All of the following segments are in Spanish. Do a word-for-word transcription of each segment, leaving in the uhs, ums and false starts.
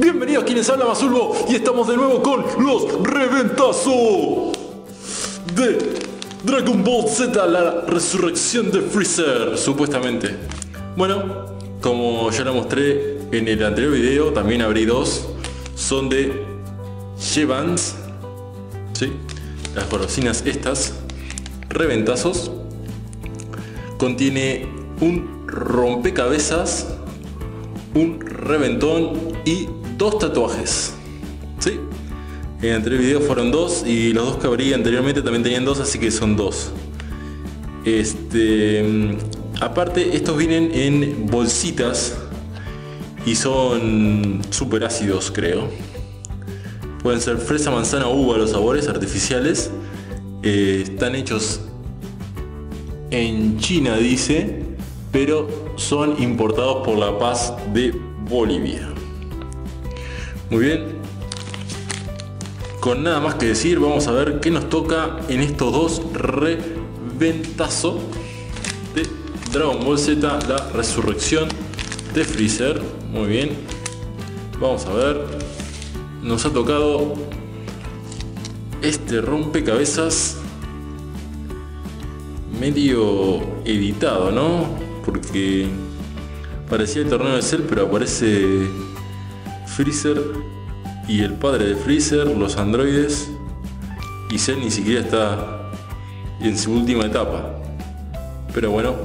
Bienvenidos, quienes habla Masulvo, y estamos de nuevo con los Reventazos de Dragon Ball Z, la resurrección de Freezer, supuestamente. Bueno, como ya lo mostré en el anterior video, también abrí dos. Son de Jevans, ¿sí? Las golosinas estas, Reventazos. Contiene un rompecabezas, un reventón y dos tatuajes, ¿sí? En el anterior video fueron dos, y los dos que abrí anteriormente también tenían dos, así que son dos. Este, aparte, estos vienen en bolsitas y son super ácidos, creo. Pueden ser fresa, manzana, uva, los sabores artificiales. Eh, están hechos en China, dice, pero son importados por La Paz de Bolivia. Muy bien, con nada más que decir, vamos a ver qué nos toca en estos dos reventazos de Dragon Ball Z, la resurrección de Freezer. Muy bien, vamos a ver. Nos ha tocado este rompecabezas medio editado, ¿no? Porque parecía el torneo de Cell, pero aparece Freezer y el padre de Freezer, los androides, y Cell ni siquiera está en su última etapa. Pero bueno,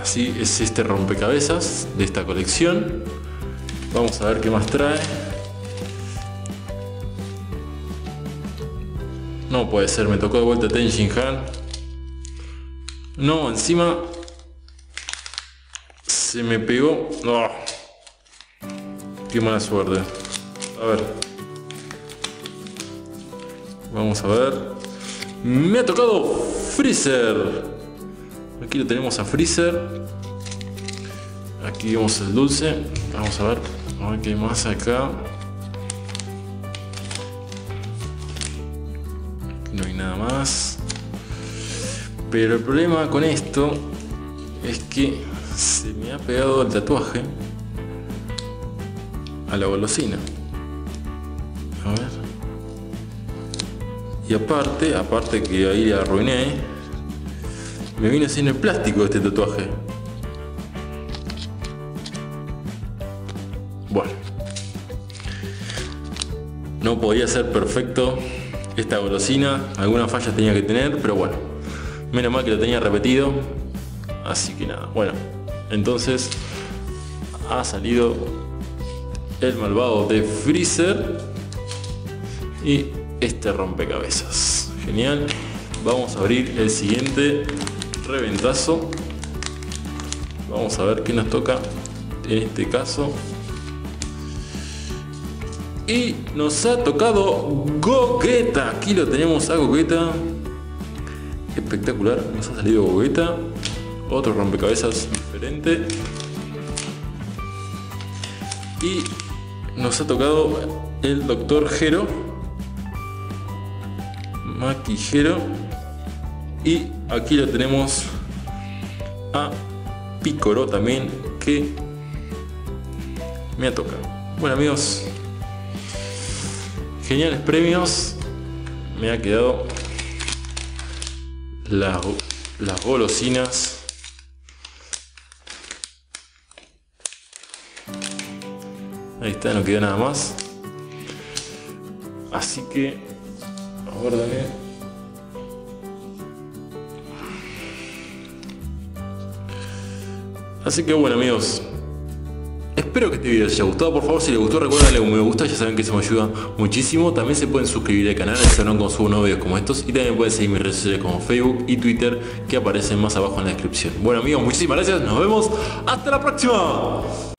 así es este rompecabezas de esta colección. Vamos a ver qué más trae. No puede ser, me tocó de vuelta Ten Shin Han. No, encima se me pegó. Oh, qué mala suerte. A ver, vamos a ver. Me ha tocado Freezer. Aquí lo tenemos a Freezer. Aquí vemos el dulce. Vamos a ver, a ver qué hay más acá. Aquí no hay nada más. Pero el problema con esto es que se me ha pegado el tatuaje a la golosina. A ver. Y aparte, aparte que ahí la arruiné, me vino sin el plástico este tatuaje. Bueno, no podía ser perfecto esta golosina. Algunas fallas tenía que tener, pero bueno. Menos mal que lo tenía repetido, así que nada. Bueno, entonces ha salido el malvado de Freezer y este rompecabezas. Genial. Vamos a abrir el siguiente reventazo. Vamos a ver qué nos toca en este caso. Y nos ha tocado Gogeta. Aquí lo tenemos a Gogeta. Espectacular, nos ha salido Gogeta. Otro rompecabezas diferente. Y nos ha tocado el doctor Gero, Maquillero. Y aquí lo tenemos a Piccolo también, que me ha tocado. Bueno, amigos, geniales premios. Me ha quedado Las, las golosinas ahí está, no quedó nada más, así que ahora dale. Así que bueno, amigos, espero que este video les haya gustado. Por favor, si les gustó, recuerden darle un me gusta, ya saben que eso me ayuda muchísimo. También se pueden suscribir al canal si no consumo nuevos videos como estos, y también pueden seguir mis redes sociales como Facebook y Twitter, que aparecen más abajo en la descripción. Bueno, amigos, muchísimas gracias, nos vemos, hasta la próxima.